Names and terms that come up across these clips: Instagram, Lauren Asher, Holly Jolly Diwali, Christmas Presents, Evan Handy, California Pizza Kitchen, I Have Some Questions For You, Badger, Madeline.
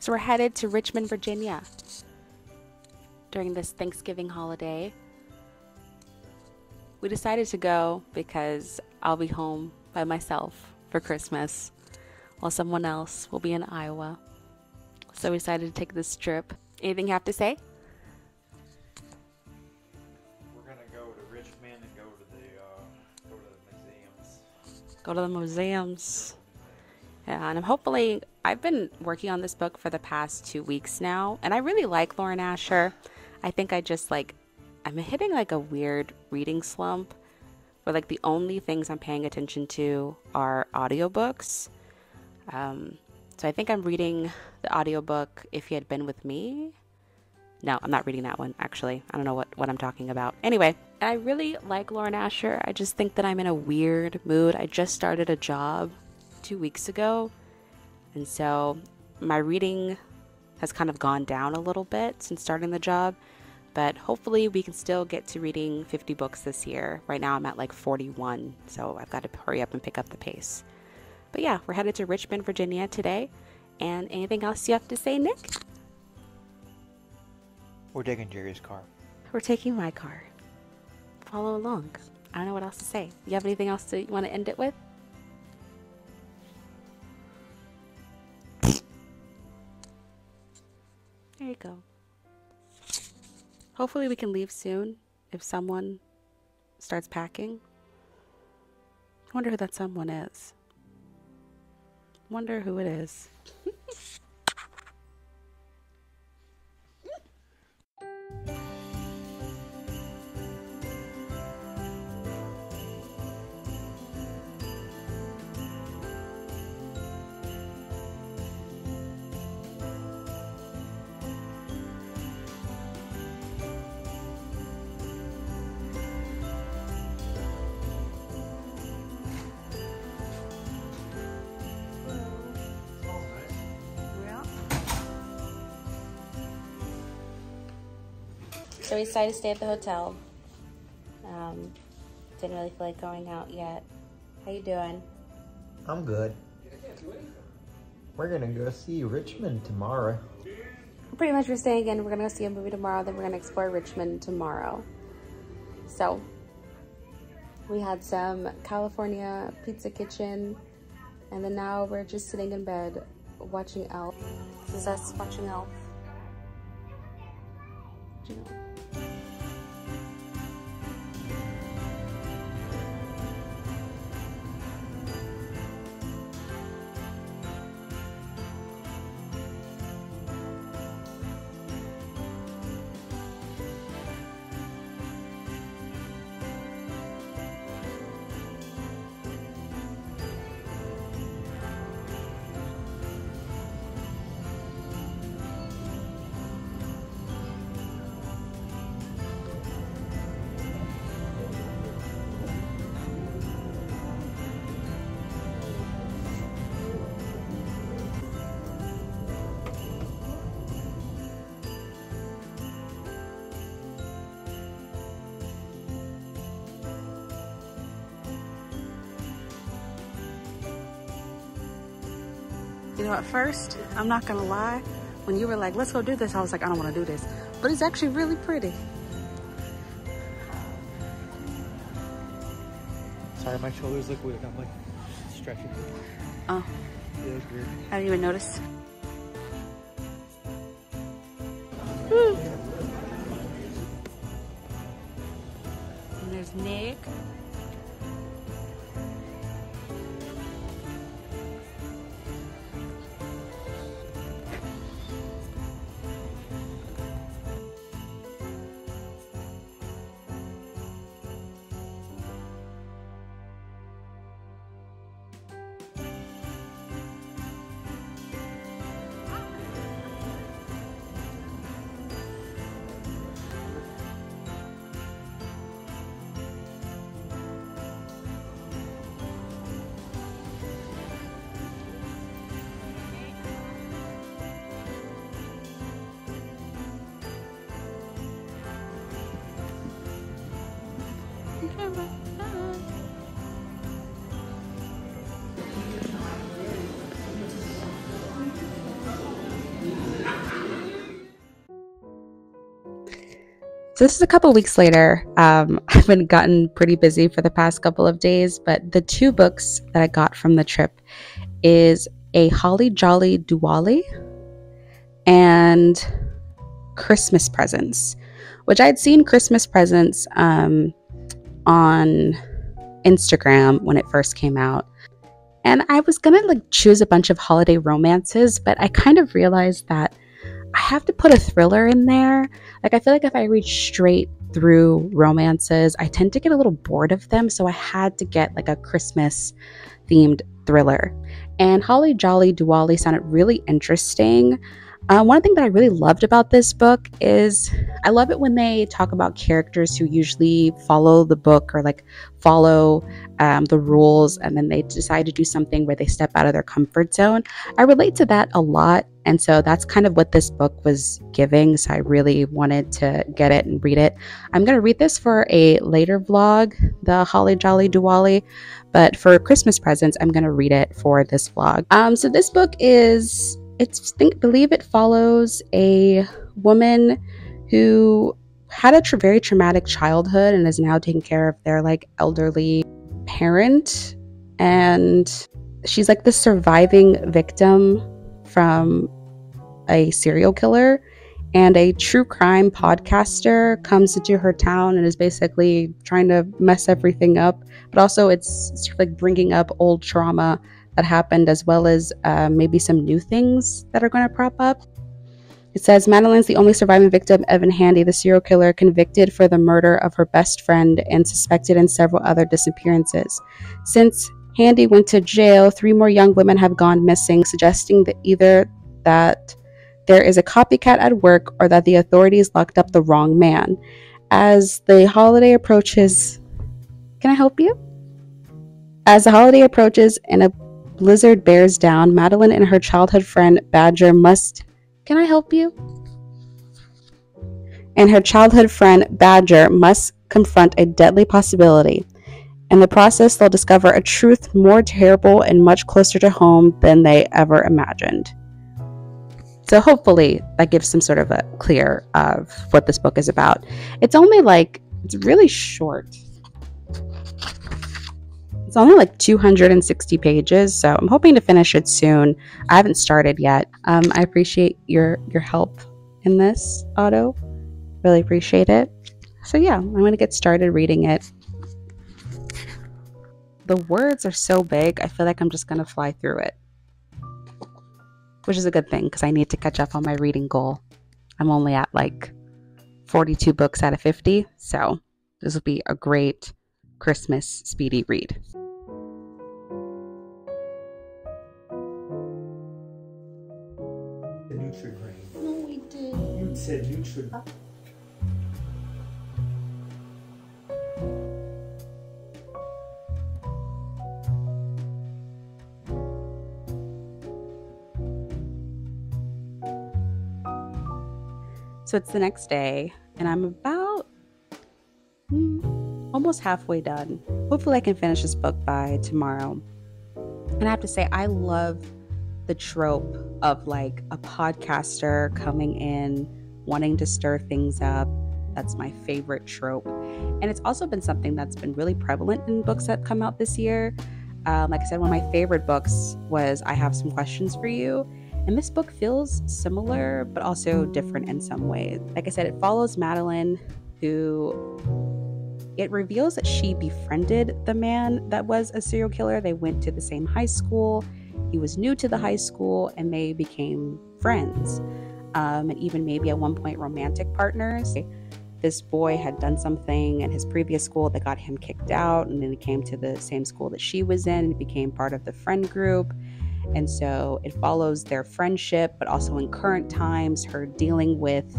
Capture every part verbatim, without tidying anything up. So we're headed to Richmond, Virginia during this Thanksgiving holiday. We decided to go because I'll be home by myself for Christmas while someone else will be in Iowa. So we decided to take this trip. Anything you have to say? We're gonna go to Richmond and go to the uh, go to the museums. Go to the museums. Yeah, and I'm hopefully I've been working on this book for the past two weeks now, and I really like Lauren Asher. I think I just like I'm hitting like a weird reading slump where like the only things I'm paying attention to are audiobooks. Um, so I think I'm reading the audiobook If You Had Been With Me. No, I'm not reading that one, actually. I don't know what, what I'm talking about. Anyway, I really like Lauren Asher. I just think that I'm in a weird mood. I just started a job two weeks ago, and so my reading has kind of gone down a little bit since starting the job. But hopefully we can still get to reading fifty books this year. Right now I'm at like forty-one, so I've got to hurry up and pick up the pace. But yeah, we're headed to Richmond, Virginia today. And anything else you have to say, Nick? We're taking Jerry's car. We're taking my car. Follow along. I don't know what else to say. You have anything else that you want to end it with? There you go. Hopefully we can leave soon if someone starts packing. I wonder who that someone is. Wonder who it is. So we decided to stay at the hotel. Um, didn't really feel like going out yet. How you doing? I'm good. We're gonna go see Richmond tomorrow. Pretty much we're staying in. We're gonna go see a movie tomorrow, then we're gonna explore Richmond tomorrow. So, we had some California Pizza Kitchen, and then now we're just sitting in bed watching Elf. This is us watching Elf. You know? You know, at first, I'm not gonna lie, when you were like, let's go do this, I was like, I don't wanna do this. But it's actually really pretty. Sorry, my shoulders look weird. I'm like stretching. Oh. Yeah, it was weird. I didn't even notice. Woo. And there's Nick. So this is a couple weeks later. Um, I've been gotten pretty busy for the past couple of days, but the two books that I got from the trip is A Holly Jolly Diwali and Christmas Presents, which I had seen Christmas Presents um, on Instagram when it first came out. And I was going to like choose a bunch of holiday romances, but I kind of realized that I have to put a thriller in there. Like, I feel like if I read straight through romances, I tend to get a little bored of them. So I had to get like a Christmas themed thriller. And Holly Jolly Diwali sounded really interesting. Uh, one thing that I really loved about this book is I love it when they talk about characters who usually follow the book or like follow um, the rules, and then they decide to do something where they step out of their comfort zone. I relate to that a lot. And so that's kind of what this book was giving. So I really wanted to get it and read it. I'm going to read this for a later vlog, the Holly Jolly Diwali, but for Christmas Presents, I'm going to read it for this vlog. Um, so this book is... It's think believe it follows a woman who had a tra very traumatic childhood and is now taking care of their like elderly parent, and she's like the surviving victim from a serial killer. And a true crime podcaster comes into her town and is basically trying to mess everything up, but also it's, it's like bringing up old trauma that happened, as well as uh, maybe some new things that are going to prop up. It says, Madeline's the only surviving victim, Evan Handy, the serial killer convicted for the murder of her best friend and suspected in several other disappearances. Since Handy went to jail, three more young women have gone missing, suggesting that either that there is a copycat at work or that the authorities locked up the wrong man. As the holiday approaches... Can I help you? As the holiday approaches and a blizzard bears down, Madeline and her childhood friend Badger must can I help you and her childhood friend Badger must confront a deadly possibility. In the process, they'll discover a truth more terrible and much closer to home than they ever imagined. So hopefully that gives some sort of a clear of what this book is about. It's only like it's really short. It's only like two hundred sixty pages, so I'm hoping to finish it soon. I haven't started yet. Um, I appreciate your your help in this, Otto. Really appreciate it. So yeah, I'm going to get started reading it. The words are so big, I feel like I'm just going to fly through it. Which is a good thing, because I need to catch up on my reading goal. I'm only at like forty-two books out of fifty, so this will be a great Christmas speedy read. No, we did. You said you should. Uh, so it's the next day, and I'm about hmm, almost halfway done. Hopefully I can finish this book by tomorrow. And I have to say, I love the trope of like a podcaster coming in wanting to stir things up. That's my favorite trope, and it's also been something that's been really prevalent in books that come out this year. Um, like I said, one of my favorite books was I Have Some Questions For You, and this book feels similar but also different in some ways. Like I said, it follows Madeline, who it reveals that she befriended the man that was a serial killer. They went to the same high school. He was new to the high school, and they became friends, um, and even maybe at one point romantic partners. This boy had done something in his previous school that got him kicked out, and then he came to the same school that she was in and became part of the friend group. And so it follows their friendship, but also in current times, her dealing with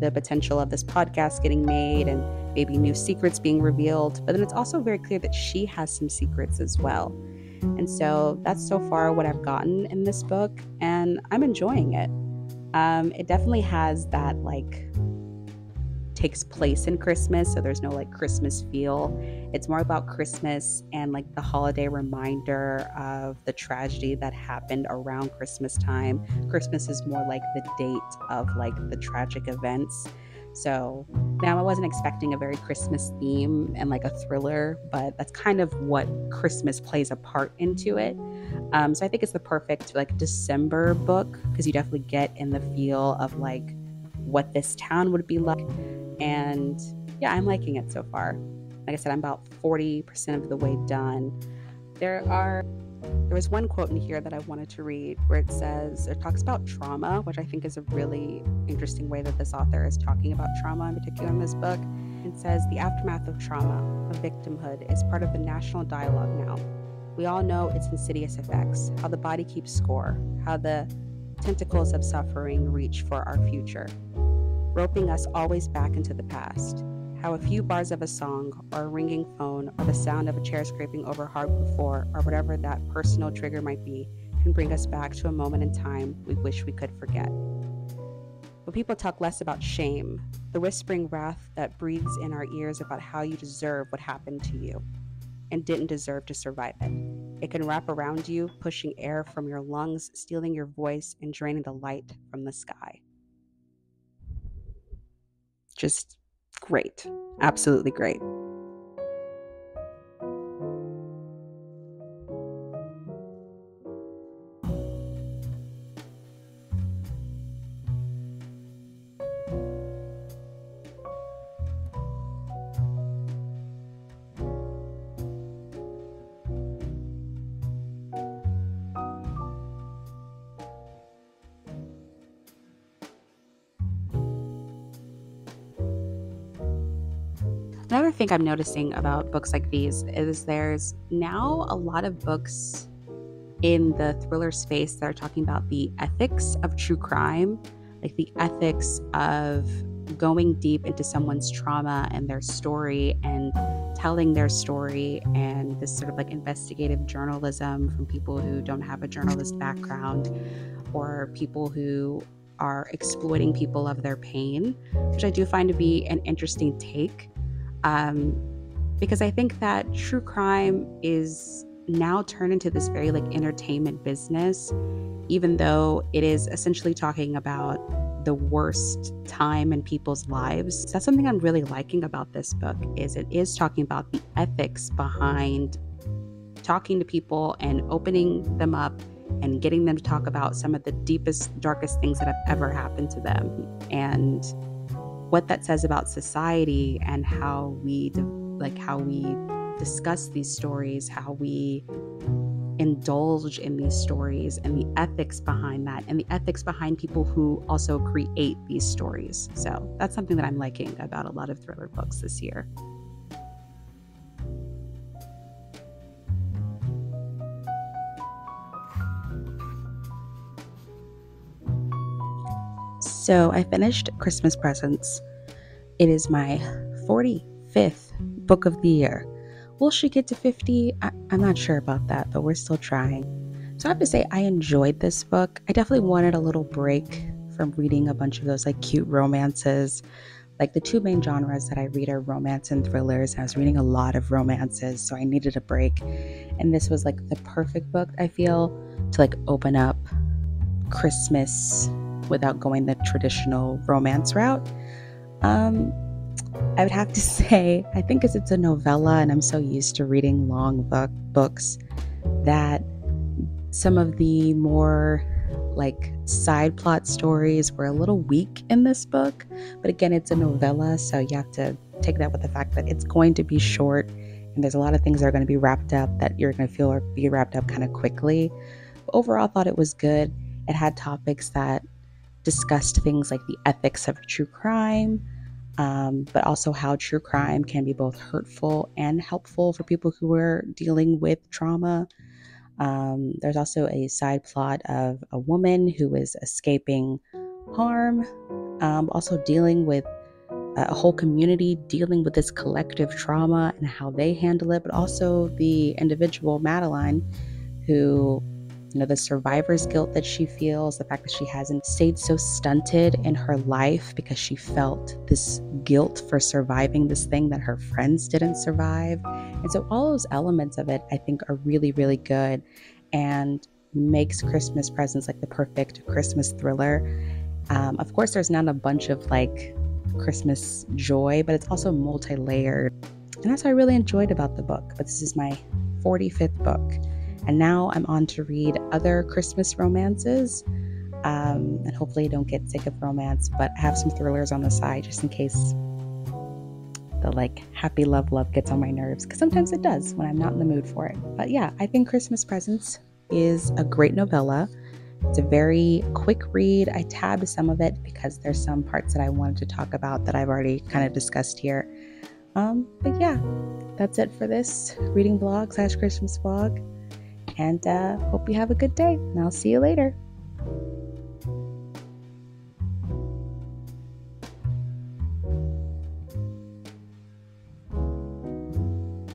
the potential of this podcast getting made and maybe new secrets being revealed. But then it's also very clear that she has some secrets as well. And so that's so far what I've gotten in this book, and I'm enjoying it. Um, it definitely has that like takes place in Christmas, so there's no like Christmas feel. It's more about Christmas and like the holiday reminder of the tragedy that happened around Christmas time. Christmas is more like the date of like the tragic events. So now I wasn't expecting a very Christmas theme and like a thriller, but that's kind of what Christmas plays a part into it. Um, so I think it's the perfect like December book because you definitely get in the feel of like what this town would be like. And yeah, I'm liking it so far. Like I said, I'm about forty percent of the way done. There are There was one quote in here that I wanted to read where it says, it talks about trauma, which I think is a really interesting way that this author is talking about trauma in particular in this book. It says, the aftermath of trauma, of victimhood, is part of the national dialogue now. We all know its insidious effects, how the body keeps score, how the tentacles of suffering reach for our future, roping us always back into the past. How a few bars of a song or a ringing phone or the sound of a chair scraping over hardwood floor or whatever that personal trigger might be can bring us back to a moment in time we wish we could forget. But people talk less about shame, the whispering wrath that breathes in our ears about how you deserve what happened to you and didn't deserve to survive it. It can wrap around you, pushing air from your lungs, stealing your voice, and draining the light from the sky. Just... great. Absolutely great. Another thing I'm noticing about books like these is there's now a lot of books in the thriller space that are talking about the ethics of true crime, like the ethics of going deep into someone's trauma and their story and telling their story, and this sort of like investigative journalism from people who don't have a journalist background or people who are exploiting people of their pain, which I do find to be an interesting take. Um, because I think that true crime is now turned into this very like entertainment business, even though it is essentially talking about the worst time in people's lives. That's something I'm really liking about this book, is it is talking about the ethics behind talking to people and opening them up and getting them to talk about some of the deepest, darkest things that have ever happened to them. And what that says about society and how we de- like how we discuss these stories, how we indulge in these stories, and the ethics behind that, and the ethics behind people who also create these stories. So that's something that I'm liking about a lot of thriller books this year. So I finished Christmas Presents. It is my forty-fifth book of the year. Will she get to fifty? I- I'm not sure about that, but we're still trying. So I have to say I enjoyed this book. I definitely wanted a little break from reading a bunch of those like cute romances. Like the two main genres that I read are romance and thrillers. I was reading a lot of romances, so I needed a break. And this was like the perfect book, I feel, to like open up Christmas without going the traditional romance route. Um, I would have to say, I think because it's a novella and I'm so used to reading long book books, that some of the more like side plot stories were a little weak in this book. But again, it's a novella, so you have to take that with the fact that it's going to be short and there's a lot of things that are going to be wrapped up that you're going to feel are be wrapped up kind of quickly. But overall, I thought it was good. It had topics that discussed things like the ethics of true crime, um, but also how true crime can be both hurtful and helpful for people who are dealing with trauma. Um, there's also a side plot of a woman who is escaping harm, um, also dealing with a whole community, dealing with this collective trauma and how they handle it, but also the individual, Madeline, who... you know, the survivor's guilt that she feels, the fact that she hasn't stayed so stunted in her life because she felt this guilt for surviving this thing that her friends didn't survive. And so all those elements of it, I think, are really, really good and makes Christmas Presents like the perfect Christmas thriller. Um, of course, there's not a bunch of like Christmas joy, but it's also multi-layered. And that's what I really enjoyed about the book. But this is my forty-fifth book. And now I'm on to read other Christmas romances. Um, and hopefully you don't get sick of romance, but I have some thrillers on the side just in case the like happy love love gets on my nerves, because sometimes it does when I'm not in the mood for it. But yeah, I think Christmas Presents is a great novella. It's a very quick read. I tabbed some of it because there's some parts that I wanted to talk about that I've already kind of discussed here. Um, but yeah, that's it for this reading blog slash Christmas vlog. And uh, hope you have a good day, and I'll see you later.